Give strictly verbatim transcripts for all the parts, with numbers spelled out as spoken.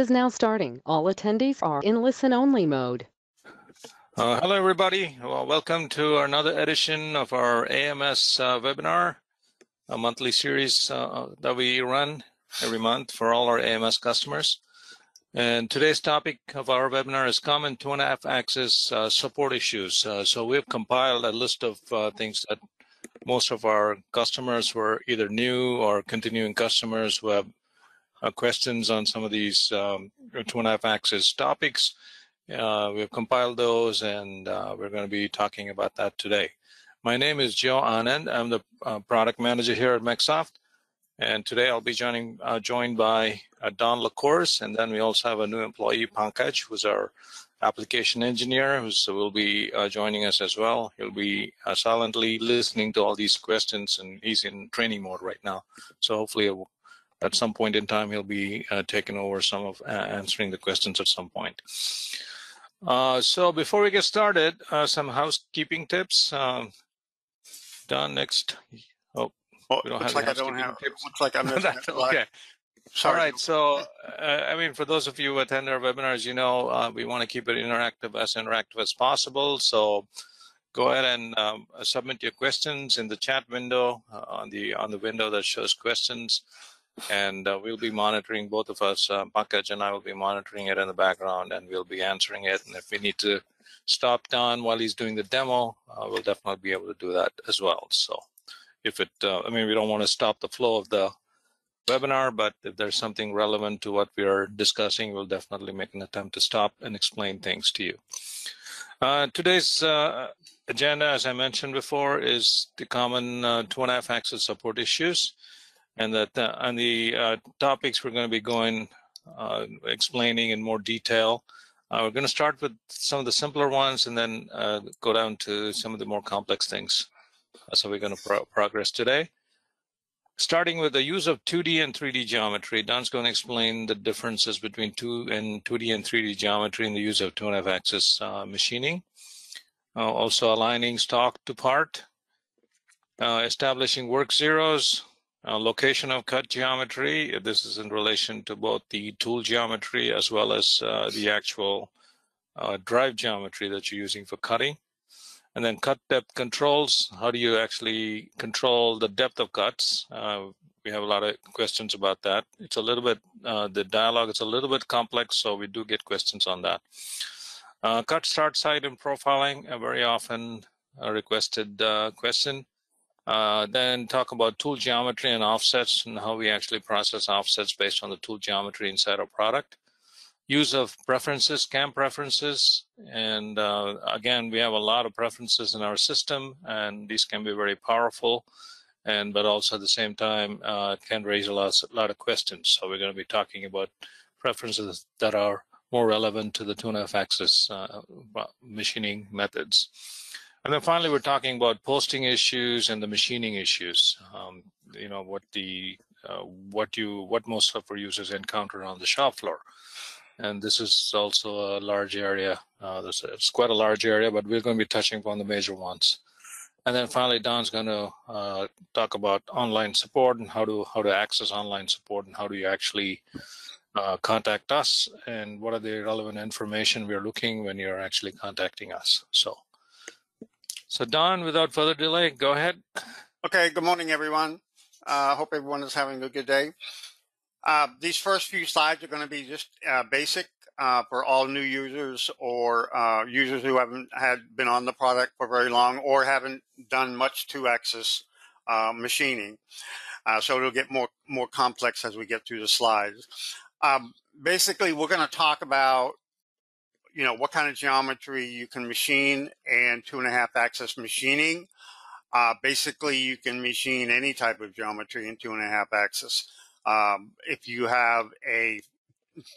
is now starting. All attendees are in listen-only mode. Uh, hello, everybody. Well, welcome to another edition of our A M S uh, webinar, a monthly series uh, that we run every month for all our A M S customers. And today's topic of our webinar is common two and a half axis uh, support issues. Uh, so we've compiled a list of uh, things that most of our customers were either new or continuing customers who have uh, questions on some of these um, two and a half axis topics. Uh, we've compiled those, and uh, we're going to be talking about that today. My name is Joe Anand. I'm the uh, product manager here at MecSoft. And today I'll be joining, uh, joined by uh, Don LaCourse, and then we also have a new employee, Pankaj, who's our application engineer, who so will be uh, joining us as well. He'll be uh, silently listening to all these questions, and he's in training mode right now. So hopefully at some point in time, he'll be uh, taking over some of uh, answering the questions at some point. Uh, so before we get started, uh, some housekeeping tips. Um, Don, next. Oh. Well, looks like I don't have. It looks like I missed that. Okay. Sorry. All right. So, uh, I mean, for those of you who attend our webinars, you know, uh, we want to keep it interactive, as interactive as possible. So, go ahead and um, submit your questions in the chat window uh, on the on the window that shows questions, and uh, we'll be monitoring. Both of us, uh, Pankaj and I, will be monitoring it in the background, and we'll be answering it. And if we need to stop Don while he's doing the demo, uh, we'll definitely be able to do that as well. So. If it, uh, I mean, we don't want to stop the flow of the webinar, but if there's something relevant to what we are discussing, we'll definitely make an attempt to stop and explain things to you. Uh, today's uh, agenda, as I mentioned before, is the common uh, two and a half axis support issues, and that uh, and the uh, topics we're going to be going uh, explaining in more detail. Uh, we're going to start with some of the simpler ones, and then uh, go down to some of the more complex things. So we're going to pro progress today, starting with the use of two D and three D geometry. Don's going to explain the differences between two and two D and three D geometry in the use of two and a half axis uh, machining. Uh, also aligning stock to part, uh, establishing work zeros, uh, location of cut geometry. This is in relation to both the tool geometry as well as uh, the actual uh, drive geometry that you're using for cutting. And then cut depth controls. How do you actually control the depth of cuts? Uh, we have a lot of questions about that. It's a little bit, uh, the dialogue is a little bit complex, so we do get questions on that. Uh, cut start site and profiling, a very often uh, requested uh, question. Uh, then talk about tool geometry and offsets, and how we actually process offsets based on the tool geometry inside our product. Use of preferences, C A M preferences, and uh, again, we have a lot of preferences in our system, and these can be very powerful, and but also at the same time uh, can raise a lot, a lot of questions. So we're going to be talking about preferences that are more relevant to the two and a half axis uh, machining methods. And then finally, we're talking about posting issues and the machining issues. Um, you know what the uh, what you what most of our users encounter on the shop floor. And this is also a large area. Uh, this, it's quite a large area, but we're going to be touching upon the major ones. And then finally, Don's going to uh, talk about online support and how to how to access online support, and how do you actually uh, contact us, and what are the relevant information we're looking when you're actually contacting us. So, so Don, without further delay, go ahead. Okay. Good morning, everyone. I uh, hope everyone is having a good day. Uh, these first few slides are going to be just uh, basic uh, for all new users, or uh, users who haven't had been on the product for very long, or haven't done much two-axis uh, machining. Uh, so it'll get more more complex as we get through the slides. Um, basically, we're going to talk about you know what kind of geometry you can machine and two and a half axis machining. Uh, basically, you can machine any type of geometry in two and a half axis. Um, if you have a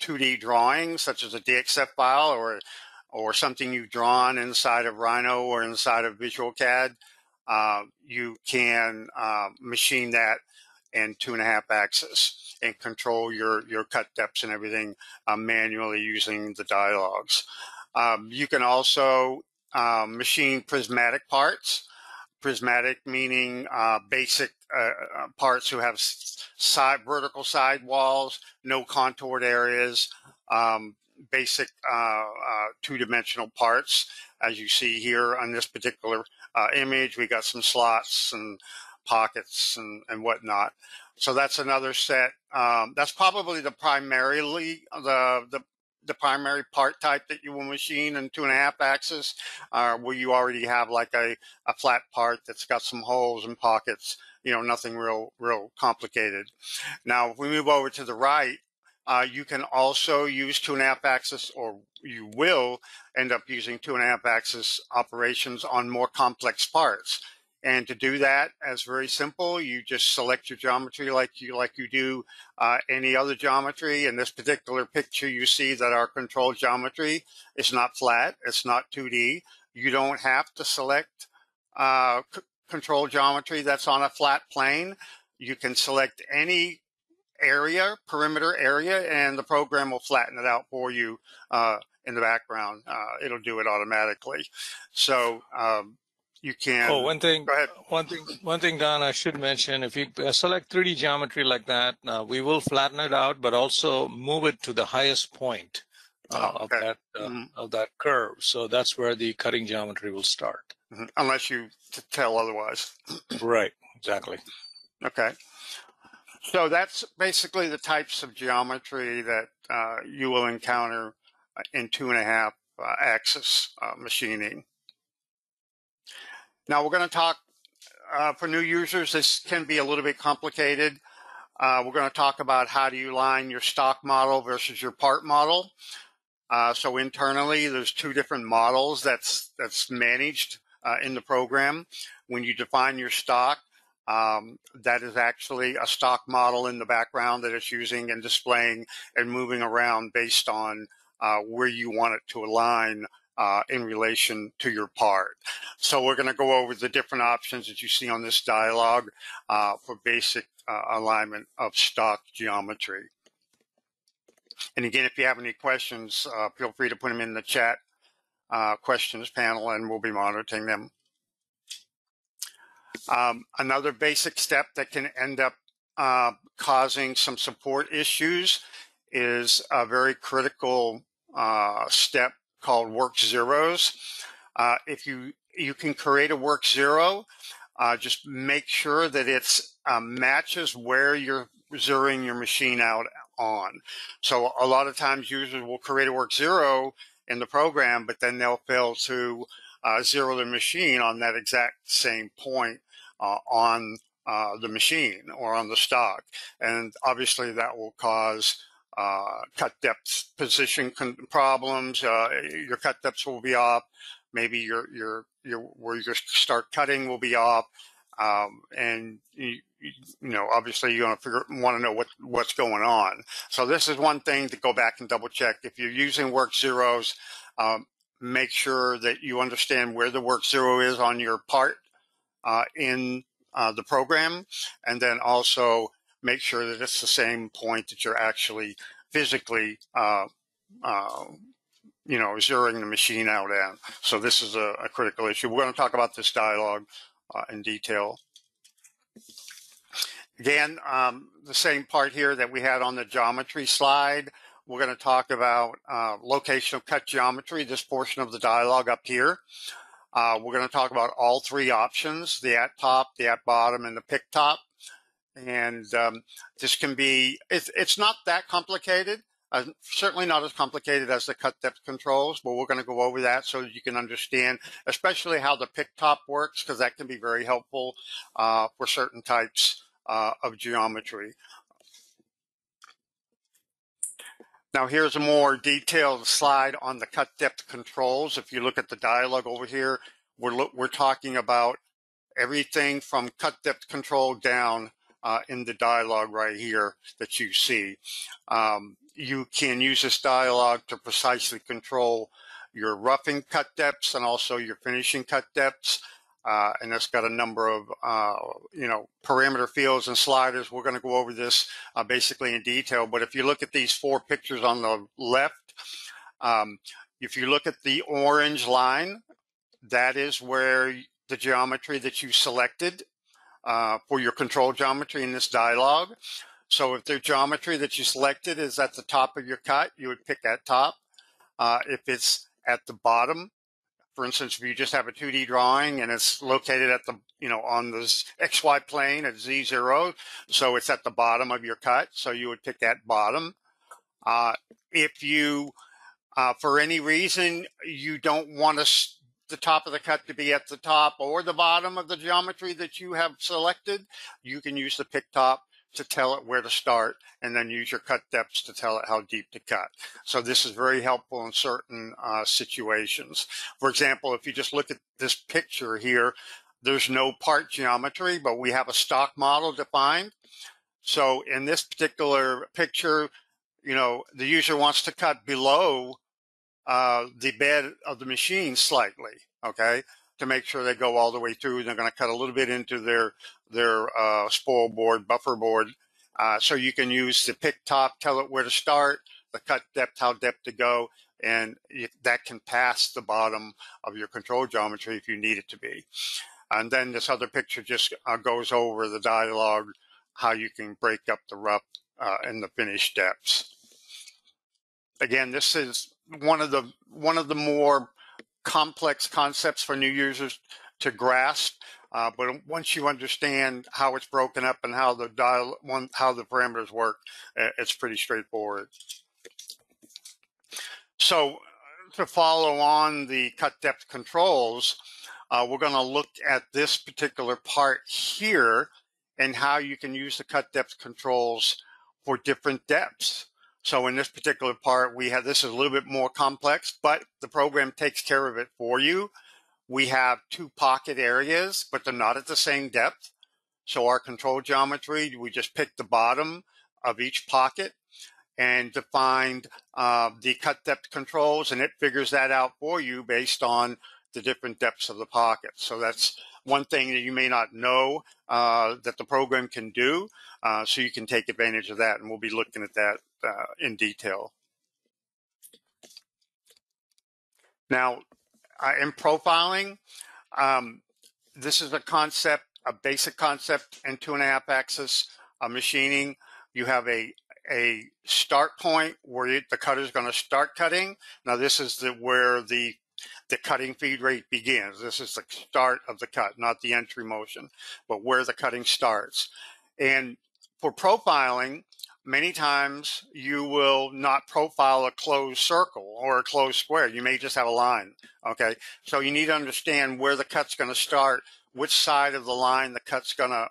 two D drawing, such as a D X F file, or or something you've drawn inside of Rhino or inside of VisualCAD, uh, you can uh, machine that in two and a half axis and control your your cut depths and everything uh, manually using the dialogues. Um, you can also uh, machine prismatic parts. Prismatic meaning uh, basic uh, parts who have side, vertical sidewalls, no contoured areas, um, basic uh, uh, two-dimensional parts. As you see here on this particular uh, image, we got some slots and pockets and, and whatnot. So that's another set. Um, that's probably the primarily the, the the primary part type that you will machine in two and a half axis, uh, where you already have like a, a flat part that's got some holes and pockets, you know, nothing real, real complicated. Now, if we move over to the right, uh, you can also use two and a half axis, or you will end up using two and a half axis operations on more complex parts. And to do that, as very simple, you just select your geometry like you like you do uh, any other geometry. In this particular picture, you see that our control geometry is not flat, it's not two D. You don't have to select uh, control geometry that's on a flat plane. You can select any area, perimeter area, and the program will flatten it out for you uh, in the background. Uh, it'll do it automatically. So. Um, You can. Oh, one thing. Go ahead. One thing. One thing, Don, I should mention: if you select three D geometry like that, uh, we will flatten it out, but also move it to the highest point uh, oh, okay. of that uh, mm-hmm. of that curve. So that's where the cutting geometry will start, mm-hmm. unless you t tell otherwise. Right. Exactly. Okay. So that's basically the types of geometry that uh, you will encounter in two and a half uh, axis uh, machining. Now we're going to talk, uh, for new users, this can be a little bit complicated. Uh, we're going to talk about how do you line your stock model versus your part model. Uh, so internally, there's two different models that's, that's managed uh, in the program. When you define your stock, um, that is actually a stock model in the background that it's using and displaying and moving around based on uh, where you want it to align Uh, in relation to your part. So we're going to go over the different options that you see on this dialog uh, for basic uh, alignment of stock geometry. And again, if you have any questions, uh, feel free to put them in the chat uh, questions panel, and we'll be monitoring them. Um, another basic step that can end up uh, causing some support issues is a very critical uh, step called work zeros. Uh, if you you can create a work zero, uh, just make sure that it's uh, matches where you're zeroing your machine out on. So a lot of times users will create a work zero in the program, but then they'll fail to uh, zero the machine on that exact same point uh, on uh, the machine or on the stock, and obviously that will cause Uh, cut depth position con problems. Uh, your cut depths will be off. Maybe your your your where you start cutting will be off. Um, and you, you know, obviously, you're gonna figure, want to know what what's going on. So this is one thing to go back and double check. If you're using work zeros, um, make sure that you understand where the work zero is on your part uh, in uh, the program, and then also make sure that it's the same point that you're actually physically, uh, uh, you know, zeroing the machine out at. So this is a, a critical issue. We're going to talk about this dialogue uh, in detail. Again, um, the same part here that we had on the geometry slide. We're going to talk about uh, locational cut geometry, this portion of the dialogue up here. Uh, we're going to talk about all three options, the at top, the at bottom, and the pick top. And um, this can be, it's, it's not that complicated, uh, certainly not as complicated as the cut depth controls, but we're going to go over that so that you can understand, especially how the pick top works, because that can be very helpful uh, for certain types uh, of geometry. Now here's a more detailed slide on the cut depth controls. If you look at the dialogue over here, we're, we're talking about everything from cut depth control down Uh, in the dialogue right here that you see. Um, you can use this dialogue to precisely control your roughing cut depths and also your finishing cut depths. Uh, and that's got a number of, uh, you know, parameter fields and sliders. We're going to go over this uh, basically in detail. But if you look at these four pictures on the left, um, if you look at the orange line, that is where the geometry that you selected uh, for your control geometry in this dialog. So if the geometry that you selected is at the top of your cut, you would pick at top. Uh, if it's at the bottom, for instance, if you just have a two D drawing and it's located at the, you know, on the X Y plane at Z zero, so it's at the bottom of your cut, so you would pick at bottom. Uh, if you, uh, for any reason, you don't want to the top of the cut to be at the top or the bottom of the geometry that you have selected, you can use the pick top to tell it where to start, and then use your cut depths to tell it how deep to cut. So this is very helpful in certain uh, situations. For example, if you just look at this picture here, there's no part geometry, but we have a stock model defined. So in this particular picture, you know, the user wants to cut below uh, the bed of the machine slightly, okay, to make sure they go all the way through. They're going to cut a little bit into their their uh, spoil board, buffer board. Uh, so you can use the pick top, tell it where to start, the cut depth, how depth to go, and that can pass the bottom of your control geometry if you need it to be. And then this other picture just uh, goes over the dialogue, how you can break up the rough uh, and the finished depths. Again, this is one of the one of the more complex concepts for new users to grasp. Uh, but once you understand how it's broken up and how the dial, one, how the parameters work, it's pretty straightforward. So to follow on the cut depth controls, uh, we're going to look at this particular part here and how you can use the cut depth controls for different depths. So in this particular part, we have, this is a little bit more complex, but the program takes care of it for you. We have two pocket areas, but they're not at the same depth. So our control geometry, we just pick the bottom of each pocket and defined uh, the cut depth controls, and it figures that out for you based on the different depths of the pocket. So that's one thing that you may not know uh, that the program can do, uh, so you can take advantage of that, and we'll be looking at that uh, in detail. Now, Uh, in profiling, um, this is a concept, a basic concept in two and a half axis uh, machining. You have a a start point where it, the cutter is going to start cutting. Now this is the where the the cutting feed rate begins. This is the start of the cut, not the entry motion, but where the cutting starts. And for profiling, many times you will not profile a closed circle or a closed square. You may just have a line, okay? So you need to understand where the cut's going to start, which side of the line the cut's going to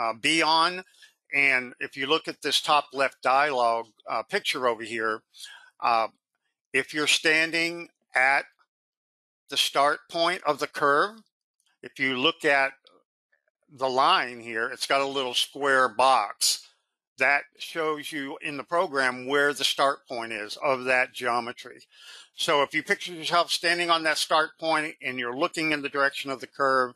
uh, be on. And if you look at this top left dialog uh, picture over here, uh, if you're standing at the start point of the curve, if you look at the line here, it's got a little square box. That shows you in the program where the start point is of that geometry. So if you picture yourself standing on that start point and you're looking in the direction of the curve,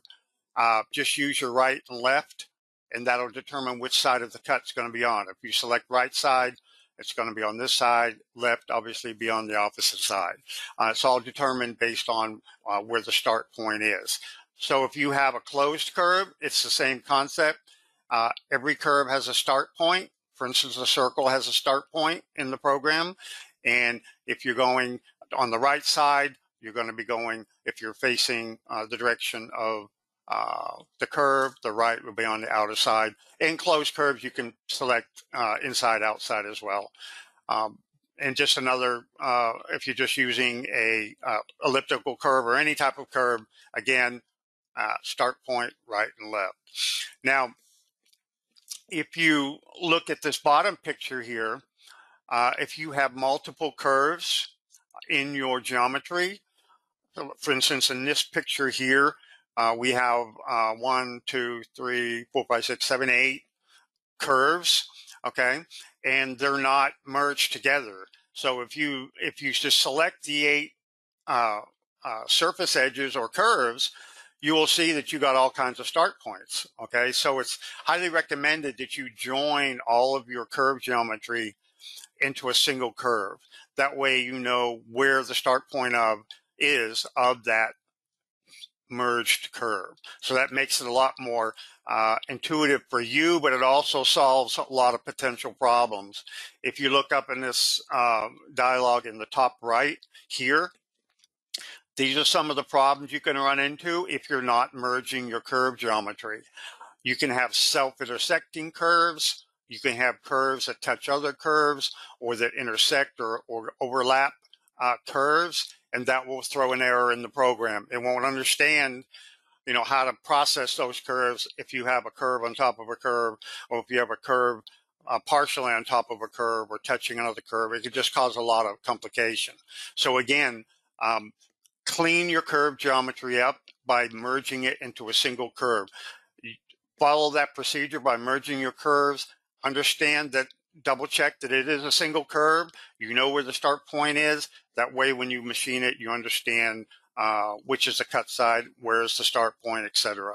uh, just use your right and left, and that'll determine which side of the cut's going to be on. If you select right side, it's going to be on this side, left obviously be on the opposite side. Uh, it's all determined based on uh, where the start point is. So if you have a closed curve, it's the same concept. Uh, every curve has a start point. For instance, a circle has a start point in the program. And if you're going on the right side, you're going to be going, if you're facing uh, the direction of uh, the curve, the right will be on the outer side. In closed curves, you can select uh, inside, outside as well. Um, and just another, uh, if you're just using a uh, elliptical curve or any type of curve, again, uh, start point, right and left. Now, if you look at this bottom picture here, uh, if you have multiple curves in your geometry, so for instance, in this picture here, uh, we have uh, one, two, three, four, five, six, seven, eight curves, okay? And they're not merged together. So if you, if you just select the eight uh, uh, surface edges or curves, you will see that you got all kinds of start points, okay? So it's highly recommended that you join all of your curve geometry into a single curve. That way you know where the start point of is of that merged curve. So that makes it a lot more uh, intuitive for you, but it also solves a lot of potential problems. If you look up in this uh, dialog in the top right here, these are some of the problems you can run into if you're not merging your curve geometry. You can have self-intersecting curves. You can have curves that touch other curves or that intersect or, or overlap uh, curves, and that will throw an error in the program. It won't understand, you know, how to process those curves if you have a curve on top of a curve, or if you have a curve uh, partially on top of a curve or touching another curve. It could just cause a lot of complication. So again, um, clean your curve geometry up by merging it into a single curve. You follow that procedure by merging your curves. Understand that, double check that it is a single curve. You know where the start point is. That way, when you machine it, you understand uh, which is the cut side, where is the start point, et cetera.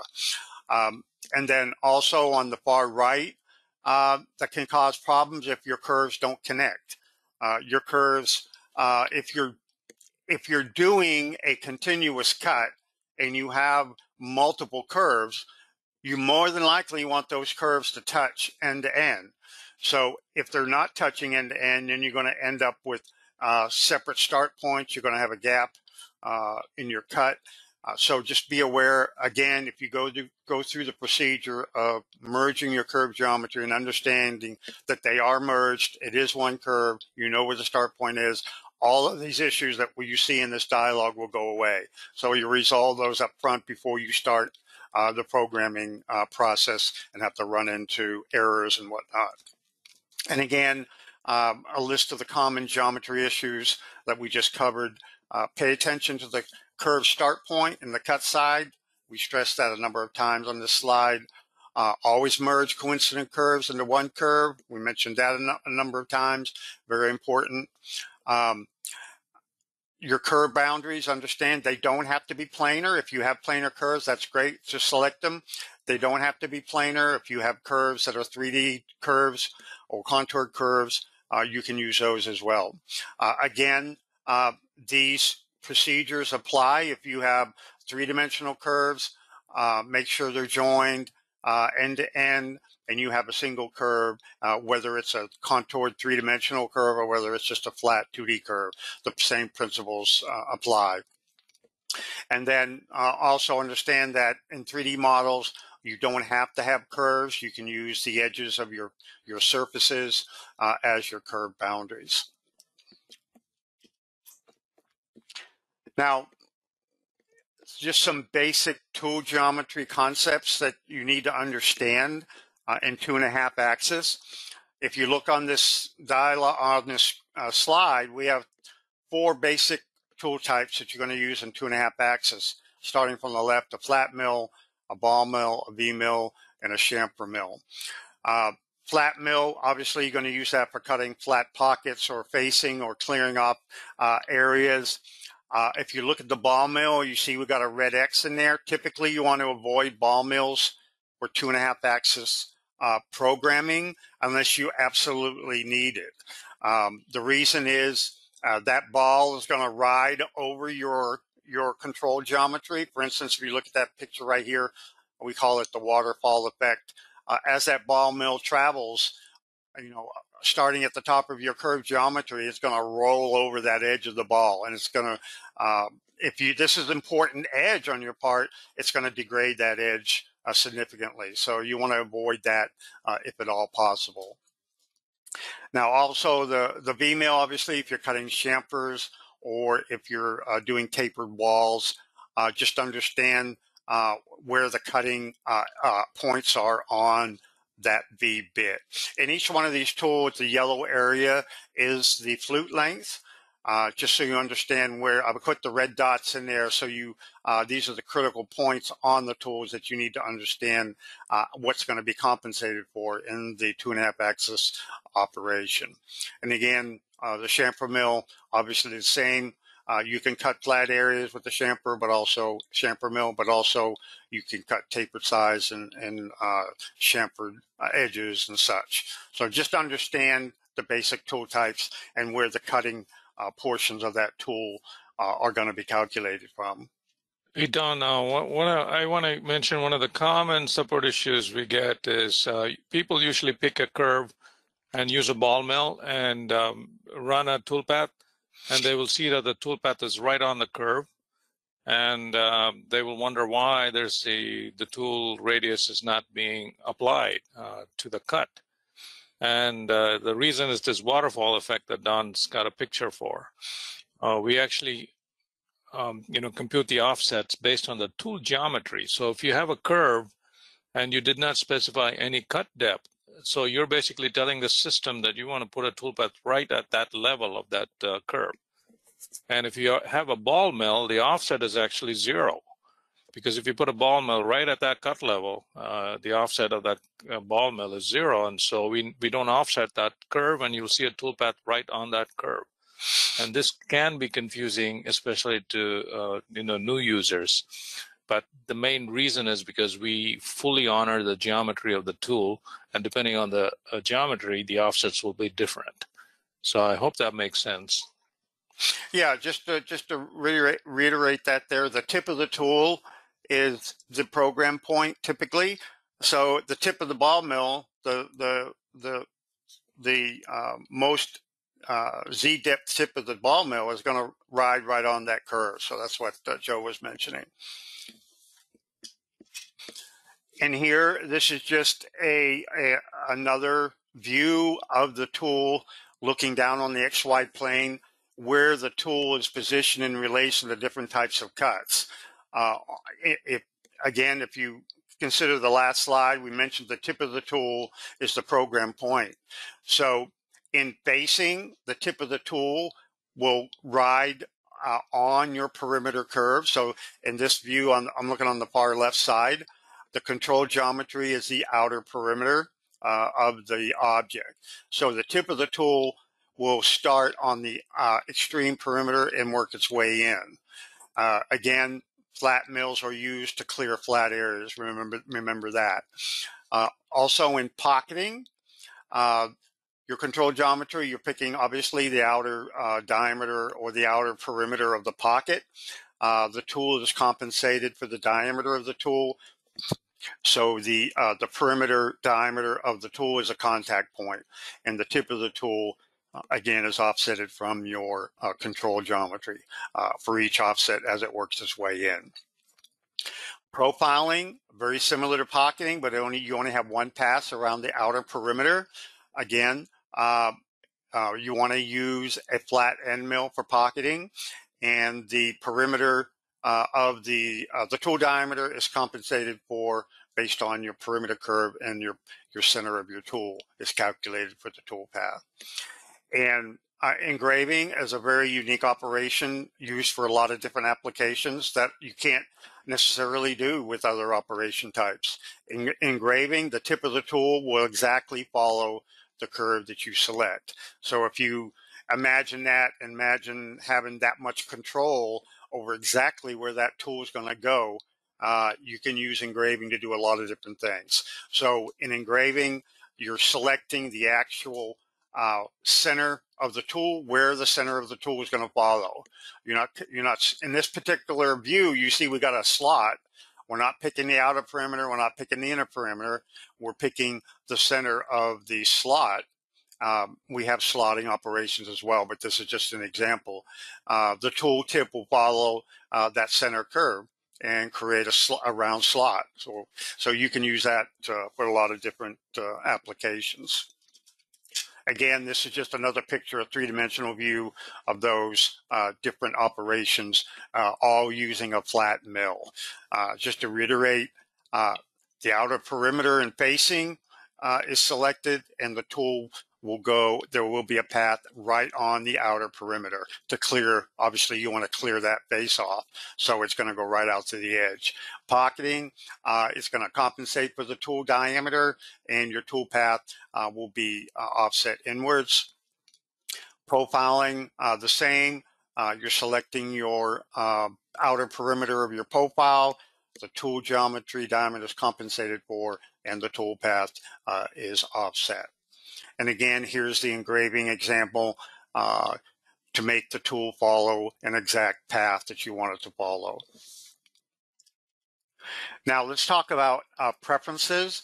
Um, and then also on the far right, uh, that can cause problems if your curves don't connect. Uh, your curves, uh, if you're if you're doing a continuous cut and you have multiple curves, you more than likely want those curves to touch end to end. So if they're not touching end to end, then you're going to end up with Uh, separate start points. You're going to have a gap uh, in your cut. Uh, so just be aware, again, if you go to go through the procedure of merging your curve geometry and understanding that they are merged, it is one curve, you know where the start point is, all of these issues that you see in this dialogue will go away. So you resolve those up front before you start uh, the programming uh, process and have to run into errors and whatnot. And again, Um, a list of the common geometry issues that we just covered. Uh, pay attention to the curve start point and the cut side. We stressed that a number of times on this slide. Uh, always merge coincident curves into one curve. We mentioned that a, no a number of times. Very important. Um, your curve boundaries, understand they don't have to be planar. If you have planar curves, that's great. Just select them. They don't have to be planar. If you have curves that are three D curves or contoured curves, Uh, you can use those as well. Uh, again, uh, these procedures apply if you have three-dimensional curves. Uh, make sure they're joined uh, end to end, and you have a single curve, uh, whether it's a contoured three-dimensional curve or whether it's just a flat two D curve. The same principles uh, apply. And then uh, also understand that in three D models, you don't have to have curves. You can use the edges of your, your surfaces uh, as your curve boundaries. Now, just some basic tool geometry concepts that you need to understand uh, in two and a half axis. If you look on this dialogue, on this uh, slide, we have four basic tool types that you're going to use in two and a half axis, starting from the left, a flat mill, a ball mill, a V mill, and a chamfer mill. Uh, flat mill, obviously you're going to use that for cutting flat pockets or facing or clearing off uh, areas. Uh, if you look at the ball mill, you see we've got a red X in there. Typically you want to avoid ball mills for two and a half axis uh, programming unless you absolutely need it. Um, the reason is uh, that ball is going to ride over your your control geometry. For instance, if you look at that picture right here, we call it the waterfall effect. Uh, as that ball mill travels, you know, starting at the top of your curve geometry, it's going to roll over that edge of the ball, and it's going to, uh, if you, this is important edge on your part, it's going to degrade that edge uh, significantly. So you want to avoid that uh, if at all possible. Now also the, the V mill, obviously, if you're cutting chamfers, or if you're uh, doing tapered walls, uh, just understand uh, where the cutting uh, uh, points are on that V bit. In each one of these tools, the yellow area is the flute length, uh, just so you understand where. I would put the red dots in there so you, uh, these are the critical points on the tools that you need to understand uh, what's going to be compensated for in the two and a half axis operation. And again, Uh, the chamfer mill, obviously the same. Uh, you can cut flat areas with the chamfer, but also chamfer mill, but also you can cut tapered sides and, and uh, chamfered uh, edges and such. So just understand the basic tool types and where the cutting uh, portions of that tool uh, are going to be calculated from. Hey Don, uh, what, what I, I want to mention, one of the common support issues we get is uh, people usually pick a curve and use a ball mill and um, run a toolpath, and they will see that the toolpath is right on the curve, and uh, they will wonder why there's the the tool radius is not being applied uh, to the cut, and uh, the reason is this waterfall effect that Don's got a picture for. Uh, we actually Um, you know, compute the offsets based on the tool geometry. So if you have a curve and you did not specify any cut depth, so you're basically telling the system that you want to put a toolpath right at that level of that uh, curve. And if you have a ball mill, the offset is actually zero, because if you put a ball mill right at that cut level, uh, the offset of that uh, ball mill is zero, and so we we don't offset that curve, and you'll see a toolpath right on that curve. And this can be confusing, especially to uh, you know, new users. But the main reason is because we fully honor the geometry of the tool, and depending on the uh, geometry, the offsets will be different. So I hope that makes sense. Yeah, just to, just to reiterate, reiterate that there, the tip of the tool is the program point typically. So the tip of the ball mill, the the the the uh, most Uh, Z depth tip of the ball mill is going to ride right on that curve. So that's what uh, Joe was mentioning. And here, this is just a, a another view of the tool looking down on the X Y plane, where the tool is positioned in relation to different types of cuts. Uh, if again, if you consider the last slide, we mentioned the tip of the tool is the program point. So in facing, the tip of the tool will ride uh, on your perimeter curve. So in this view, I'm, I'm looking on the far left side. The control geometry is the outer perimeter uh, of the object. So the tip of the tool will start on the uh, extreme perimeter and work its way in. Uh, again, flat mills are used to clear flat areas. Remember, remember that. Uh, also in pocketing, uh, your control geometry, you're picking obviously the outer uh, diameter or the outer perimeter of the pocket. Uh, the tool is compensated for the diameter of the tool. So the, uh, the perimeter diameter of the tool is a contact point, and the tip of the tool, uh, again, is offsetted from your uh, control geometry uh, for each offset as it works its way in. Profiling, very similar to pocketing, but only you only have one pass around the outer perimeter. Again, Uh, uh, you want to use a flat end mill for pocketing, and the perimeter uh, of the uh, the tool diameter is compensated for based on your perimeter curve, and your your center of your tool is calculated for the tool path. And uh, engraving is a very unique operation used for a lot of different applications that you can't necessarily do with other operation types. In engraving, the tip of the tool will exactly follow the curve that you select. So if you imagine that, imagine having that much control over exactly where that tool is going to go, uh, you can use engraving to do a lot of different things. So in engraving, you're selecting the actual uh, center of the tool, where the center of the tool is going to follow. You're not, you're not, in this particular view, you see we got a slot. We're not picking the outer perimeter. We're not picking the inner perimeter. We're picking the center of the slot. Um, we have slotting operations as well, but this is just an example. Uh, the tool tip will follow uh, that center curve and create a, sl a round slot. So, so you can use that uh, for a lot of different uh, applications. Again, this is just another picture, a three-dimensional view of those uh, different operations, uh, all using a flat mill. Uh, just to reiterate, uh, the outer perimeter and facing uh, is selected, and the tool will go, there will be a path right on the outer perimeter to clear. Obviously, you want to clear that face off, so it's going to go right out to the edge. Pocketing, uh, it's going to compensate for the tool diameter, and your tool path uh, will be uh, offset inwards. Profiling, uh, the same. Uh, you're selecting your uh, outer perimeter of your profile. The tool geometry diameter is compensated for, and the tool path uh, is offset. And again, here's the engraving example uh, to make the tool follow an exact path that you want it to follow. Now let's talk about uh, preferences.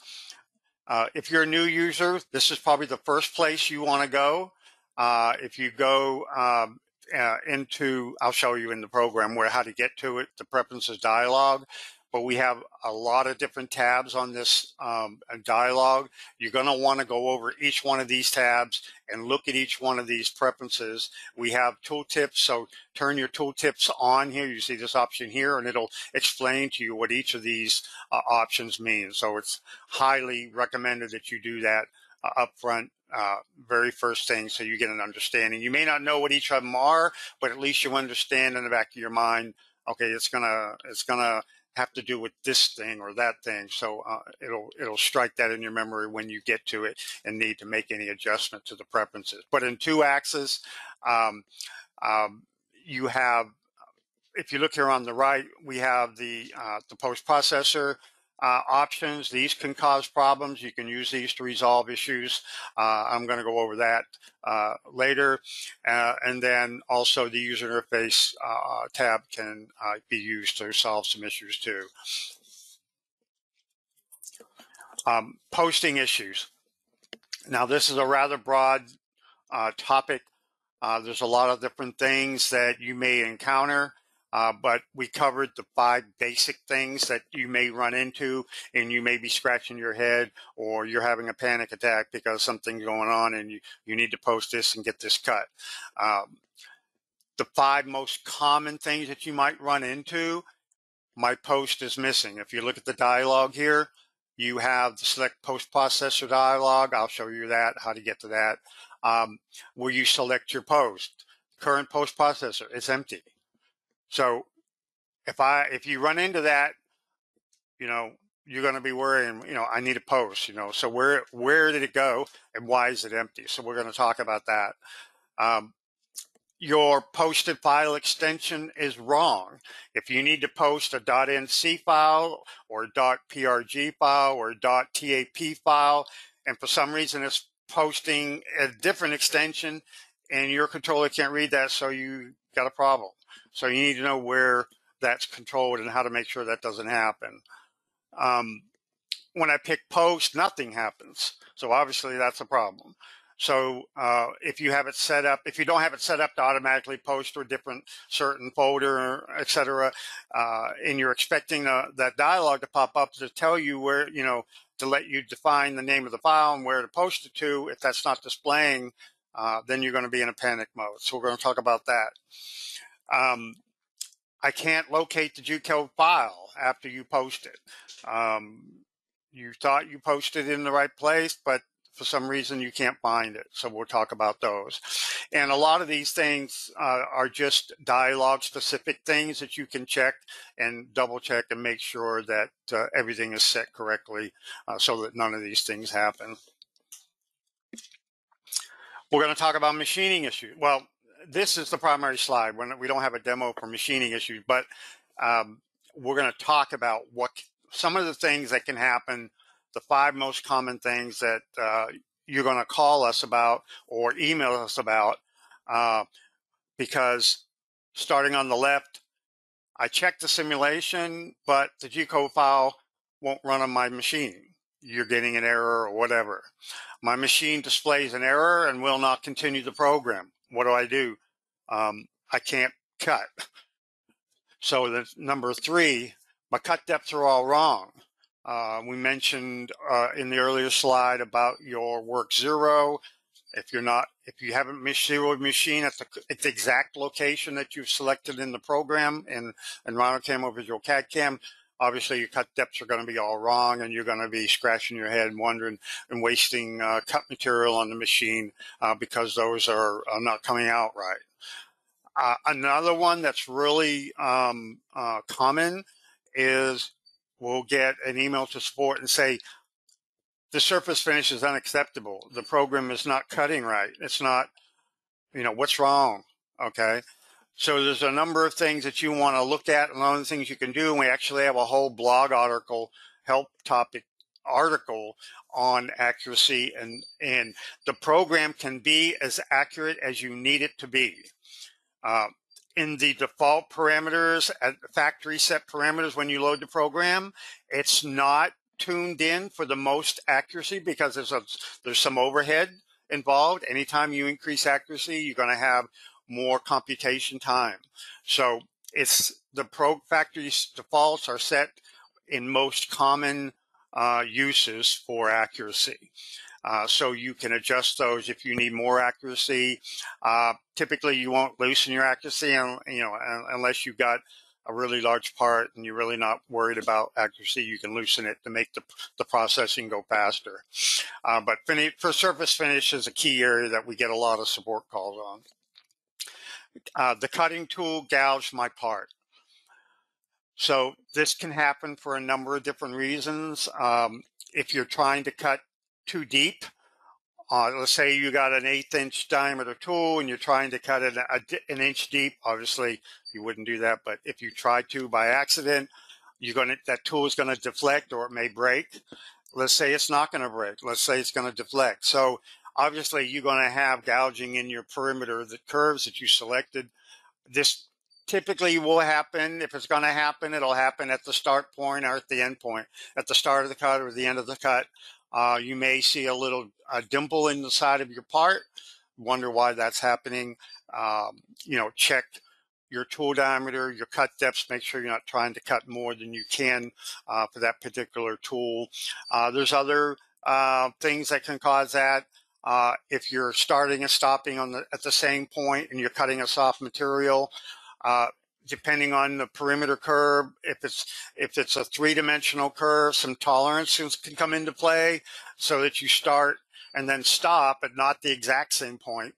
Uh, if you're a new user, this is probably the first place you want to go. Uh, if you go um, uh, into, I'll show you in the program where how to get to it, the preferences dialog. But we have a lot of different tabs on this um, dialog. You're going to want to go over each one of these tabs and look at each one of these preferences. We have tooltips, so turn your tooltips on here. You see this option here, and it'll explain to you what each of these uh, options means. So it's highly recommended that you do that uh, up front, uh, very first thing, so you get an understanding. You may not know what each of them are, but at least you understand in the back of your mind, okay, it's going to, it's going to, have to do with this thing or that thing, so uh, it'll it'll strike that in your memory when you get to it and need to make any adjustment to the preferences. But in two axis, um, um, you have, if you look here on the right, we have the uh, the post processor uh, options. These can cause problems. You can use these to resolve issues. Uh, I'm going to go over that uh, later, uh, and then also the user interface uh, tab can uh, be used to solve some issues too. Um, posting issues. Now this is a rather broad uh, topic. Uh, there's a lot of different things that you may encounter, uh, but we covered the five basic things that you may run into, and you may be scratching your head or you're having a panic attack because something's going on and you, you need to post this and get this cut. Um, the five most common things that you might run into: my post is missing. If you look at the dialog here, you have the select post processor dialog. I'll show you that, how to get to that. Um, where you select your post, current post processor, it's empty. So if I, if you run into that, you know, you're going to be worrying, you know, I need a post, you know, so where, where did it go and why is it empty? So we're going to talk about that. Um, your posted file extension is wrong. If you need to post a .nc file or a .prg file or a .tap file, and for some reason it's posting a different extension and your controller can't read that, so you got a problem. So you need to know where that's controlled and how to make sure that doesn't happen. Um, when I pick post, nothing happens. So obviously that's a problem. So uh, if you have it set up, if you don't have it set up to automatically post to a different certain folder, et cetera, uh, and you're expecting a, that dialog to pop up to tell you where, you know, to let you define the name of the file and where to post it to, if that's not displaying, uh, then you're going to be in a panic mode. So we're going to talk about that. Um, I can't locate the G code file after you post it. Um, you thought you posted it in the right place, but for some reason you can't find it. So we'll talk about those. And a lot of these things uh, are just dialogue specific things that you can check and double check and make sure that uh, everything is set correctly uh, so that none of these things happen. We're going to talk about machining issues. Well, this is the primary slide. We don't have a demo for machining issues, but um, we're going to talk about what some of the things that can happen, the five most common things that uh, you're going to call us about or email us about, uh, because starting on the left, I checked the simulation, but the G code file won't run on my machine. You're getting an error or whatever. My machine displays an error and will not continue the program. What do I do? Um, I can't cut. So the number three, my cut depths are all wrong. Uh, we mentioned uh, in the earlier slide about your work zero. If you're not, if you haven't zeroed machine at the, at the exact location that you've selected in the program in in RhinoCAM or VisualCAD/CAM, obviously your cut depths are going to be all wrong, and you're going to be scratching your head and wondering and wasting uh, cut material on the machine uh, because those are, are not coming out right. Uh, another one that's really um, uh, common is we'll get an email to support and say, the surface finish is unacceptable. The program is not cutting right. It's not, you know, what's wrong? Okay. So there's a number of things that you want to look at and other things you can do. And we actually have a whole blog article, help topic article on accuracy, and, and the program can be as accurate as you need it to be. Uh, in the default parameters, at factory set parameters when you load the program. It's not tuned in for the most accuracy because there's a, there's some overhead involved. Anytime you increase accuracy, you're going to have more computation time. So it's the pro factory defaults are set in most common uh, uses for accuracy. Uh, so you can adjust those if you need more accuracy. Uh, typically, you won't loosen your accuracy, and, you know, unless you've got a really large part and you're really not worried about accuracy. You can loosen it to make the, the processing go faster. Uh, but finish, for surface finish is a key area that we get a lot of support calls on. Uh, the cutting tool gouged my part. So this can happen for a number of different reasons. Um, if you're trying to cut too deep. Uh, let's say you got an eighth inch diameter tool and you're trying to cut it an inch deep. Obviously, you wouldn't do that, but if you try to by accident, you're going to, that tool is going to deflect or it may break. Let's say it's not going to break. Let's say it's going to deflect. So obviously, you're going to have gouging in your perimeter, the curves that you selected. This typically will happen. If it's going to happen, it'll happen at the start point or at the end point, at the start of the cut or the end of the cut. Uh, you may see a little a dimple in the side of your part. Wonder why that's happening. Um, you know, check your tool diameter, your cut depths. Make sure you're not trying to cut more than you can uh, for that particular tool. Uh, there's other uh, things that can cause that. Uh, if you're starting and stopping on the, at the same point and you're cutting a soft material, uh, depending on the perimeter curve, if it's if it's a three-dimensional curve, some tolerances can come into play so that you start and then stop at not the exact same point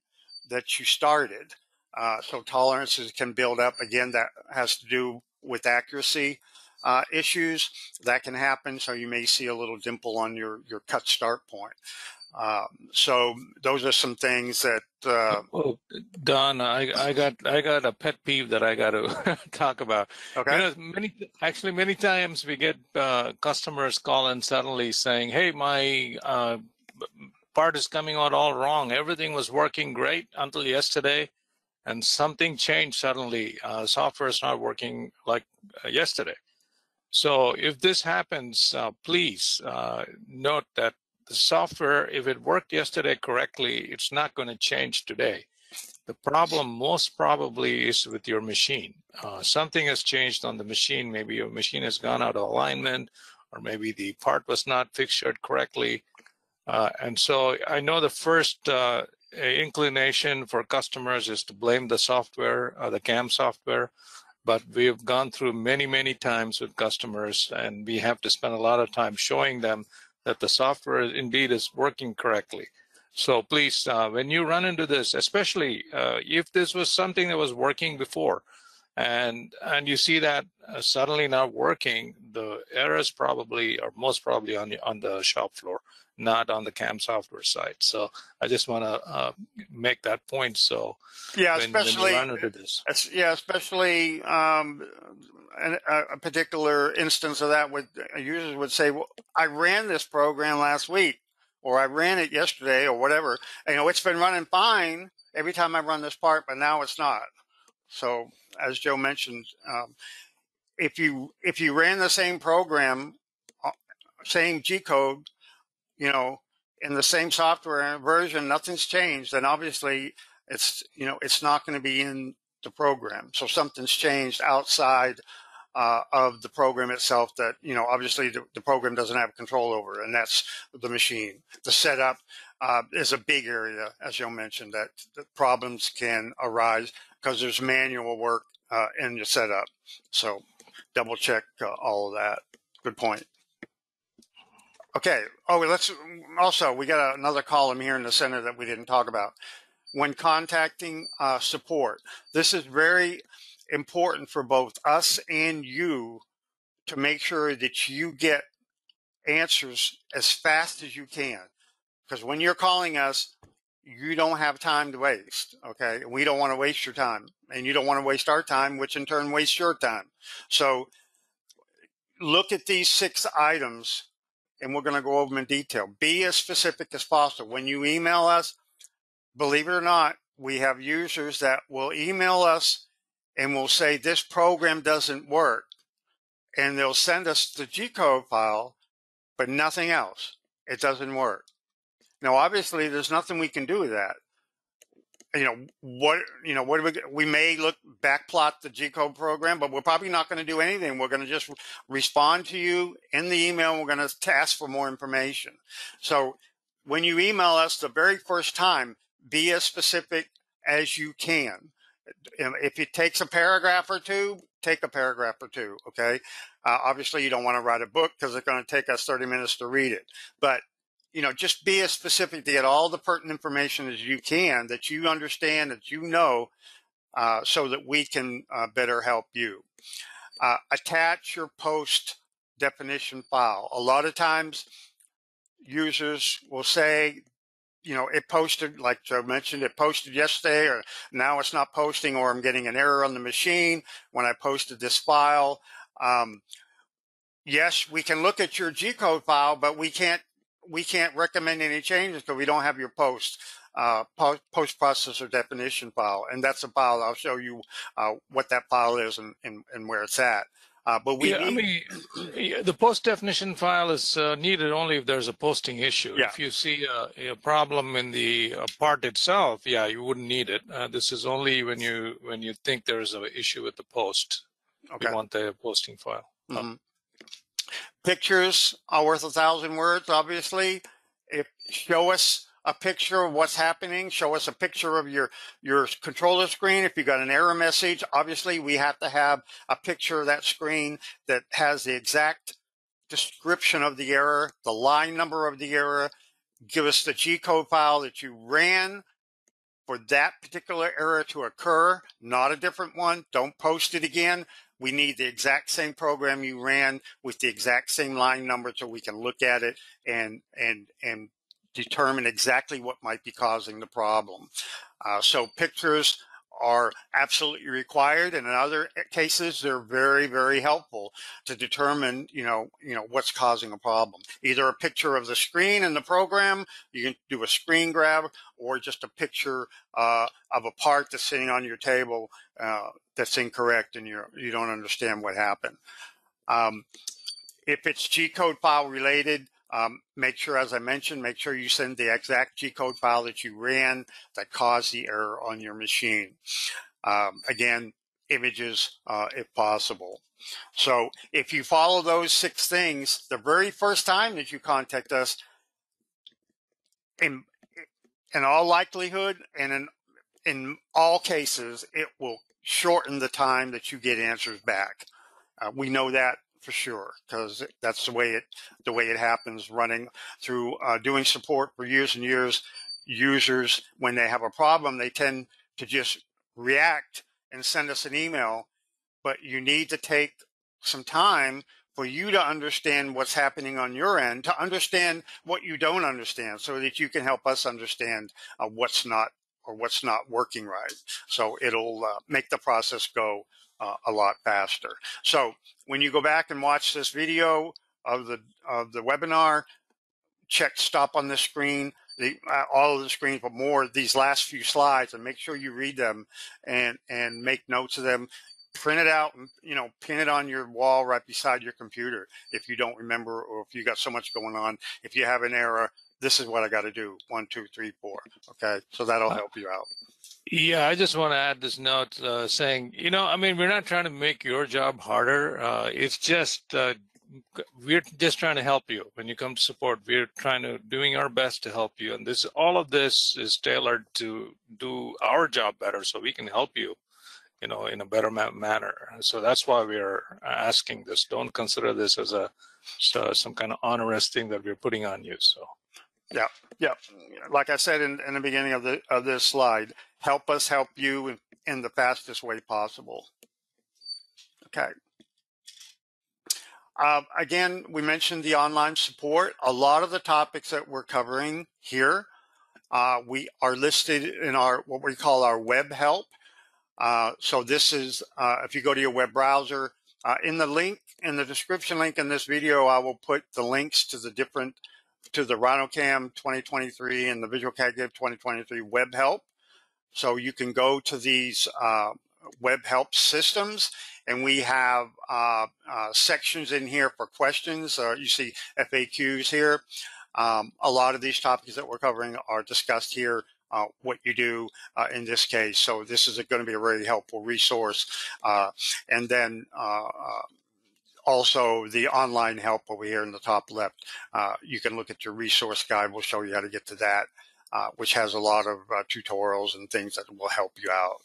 that you started. Uh, so tolerances can build up. Again, that has to do with accuracy uh, issues. That can happen, so you may see a little dimple on your, your cut start point. Um, so those are some things that uh, oh, Don, I, I got I got a pet peeve that I got to talk about. Okay, you know, many actually many times we get uh, customers call in suddenly saying, "Hey, my uh, part is coming out all wrong. Everything was working great until yesterday, and something changed suddenly. Uh, software is not working like uh, yesterday." So if this happens, uh, please uh, note that. The software, if it worked yesterday correctly, it's not going to change today. The problem most probably is with your machine. Uh, something has changed on the machine. Maybe your machine has gone out of alignment, or maybe the part was not fixtured correctly. Uh, and so I know the first uh, inclination for customers is to blame the software, uh, the C A M software. But we've gone through many, many times with customers, and we have to spend a lot of time showing them that the software indeed is working correctly. So please, uh, when you run into this, especially uh, if this was something that was working before, and and you see that uh, suddenly not working, the errors probably or most probably on the, on the shop floor, not on the C A M software side. So I just want to uh, make that point. So yeah, when, especially when you run into this, yeah, especially um, a, a particular instance of that would users would say, well, I ran this program last week, or I ran it yesterday, or whatever. You know, it's been running fine every time I run this part, but now it's not. So as Joe mentioned, um, if you if you ran the same program, same G code, you know, in the same software version, nothing's changed, then obviously it's, you know, it's not going to be in the program. So something's changed outside uh, of the program itself that, you know, obviously the, the program doesn't have control over, and that's the machine. The setup uh, is a big area, as Joe mentioned, that, that problems can arise because there's manual work uh, in your setup. So double check uh, all of that. Good point. Okay. Oh, let's also, we got another column here in the center that we didn't talk about. When contacting uh, support, this is very important for both us and you to make sure that you get answers as fast as you can. Because when you're calling us, you don't have time to waste. Okay. We don't want to waste your time, and you don't want to waste our time, which in turn wastes your time. So look at these six items, and we're going to go over them in detail. Be as specific as possible. When you email us, believe it or not, we have users that will email us and we'll say this program doesn't work, and they'll send us the G code file, but nothing else. It doesn't work. Now, obviously, there's nothing we can do with that. You know what? You know what? Do we we may look backplot the G code program, but we're probably not going to do anything. We're going to just respond to you in the email. We're going to ask for more information. So when you email us the very first time, be as specific as you can. If it takes a paragraph or two, take a paragraph or two. Okay. Uh, obviously, you don't want to write a book because it's going to take us thirty minutes to read it, but you know, just be as specific to get all the pertinent information as you can that you understand, that you know, uh, so that we can uh, better help you. Uh, attach your post definition file. A lot of times users will say, you know, it posted, like Joe mentioned, it posted yesterday, or now it's not posting, or I'm getting an error on the machine when I posted this file. Um, yes, we can look at your G code file, but we can't we can't recommend any changes because we don't have your post uh, post-processor definition file. And that's a file. I'll show you uh, what that file is and, and, and where it's at. Uh, but we, yeah, need... I mean, the post definition file is uh, needed only if there's a posting issue. Yeah. If you see a, a problem in the uh, part itself, yeah, you wouldn't need it. Uh, this is only when you, when you think there's an issue with the post. Okay. You want the posting file. Mm-hmm. um, Pictures are worth a thousand words, obviously. If show us a picture of what's happening, show us a picture of your, your controller screen. If you got an error message, obviously we have to have a picture of that screen that has the exact description of the error, the line number of the error. Give us the G code file that you ran for that particular error to occur, not a different one. Don't post it again. We need the exact same program you ran with the exact same line number so we can look at it and and and determine exactly what might be causing the problem. Uh, so pictures are absolutely required, and in other cases they're very, very helpful to determine you know you know what's causing a problem. Either a picture of the screen in the program, you can do a screen grab, or just a picture uh, of a part that's sitting on your table uh, that's incorrect and you you don't understand what happened. Um, if it's G code file related, um, make sure, as I mentioned, make sure you send the exact G code file that you ran that caused the error on your machine. Um, again, images uh, if possible. So if you follow those six things, the very first time that you contact us, in, in all likelihood and in, in all cases, it will shorten the time that you get answers back. Uh, we know that for sure, because that's the way it the way it happens. Running through uh, doing support for years and years, users, when they have a problem, they tend to just react and send us an email. But you need to take some time for you to understand what's happening on your end, to understand what you don't understand, so that you can help us understand uh, what's not or what's not working right. So it'll uh, make the process go uh, a lot faster. So when you go back and watch this video of the of the webinar, check stop on this screen, the, uh, all of the screens, but more these last few slides, and make sure you read them and and make notes of them. Print it out and you know pin it on your wall right beside your computer if you don't remember, or if you got so much going on. If you have an error, this is what I got to do, one, two, three, four, okay? So that'll help you out. Yeah, I just want to add this note uh, saying, you know, I mean, we're not trying to make your job harder. Uh, it's just, uh, we're just trying to help you. When you come to support, we're trying to, doing our best to help you. And this, all of this is tailored to do our job better so we can help you, you know, in a better ma manner. So that's why we're asking this. Don't consider this as a, so, some kind of onerous thing that we're putting on you, so. Yeah, yeah. Like I said in, in the beginning of the of this slide, help us help you in, in the fastest way possible. Okay. Uh, again, we mentioned the online support. A lot of the topics that we're covering here, uh, we are listed in our what we call our web help. Uh, so this is uh, if you go to your web browser, uh, in the link in the description link in this video, I will put the links to the different. to the RhinoCAM twenty twenty-three and the VisualCAD twenty twenty-three web help. So you can go to these uh, web help systems, and we have uh, uh, sections in here for questions. Uh, you see F A Qs here. Um, a lot of these topics that we're covering are discussed here, uh, what you do uh, in this case. So this is going to be a very helpful resource. Uh, and then uh, also the online help over here in the top left. Uh, you can look at your resource guide. We'll show you how to get to that, uh, which has a lot of uh, tutorials and things that will help you out.